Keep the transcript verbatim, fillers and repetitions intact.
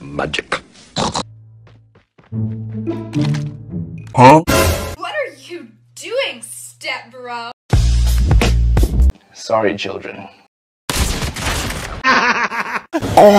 Magic. Huh? What are you doing, step bro? Sorry, children. Oh.